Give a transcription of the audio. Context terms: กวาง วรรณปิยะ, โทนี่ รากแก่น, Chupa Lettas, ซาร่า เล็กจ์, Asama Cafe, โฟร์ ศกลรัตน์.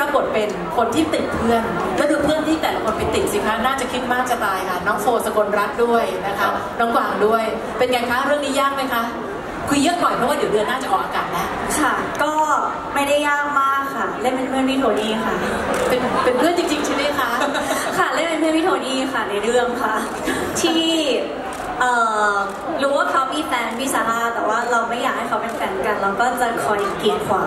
รับบทเป็นคนที่ติดเพื่อนก็คือเพื่อนที่แต่ละคนไปติดสิคะน่าจะคิดมากจะตายค่ะน้องโฟสกลรัตน์ด้วยนะคะน้องกวางด้วยเป็นไงคะเรื่องนี้ยากไหมคะคุยเยอะหน่อยเพราะว่าเดี๋ยวเดือนหน้าจะออกอากาศแล้วค่ะก็ไม่ได้ยากมากค่ะเล่นเป็นเพื่อนพี่โทนี่ค่ะเป็นเพื่อนจริงๆใช่ไหมคะค่ะเล่นเป็นเพื่อนพี่โทนี่ค่ะในเรื่องค่ะที่รู้ว่าเขามีแฟนพี่ซาร่าแต่ว่าเราไม่อยากให้เขาเป็นแฟนกันเราก็จะคอยกีดขวาง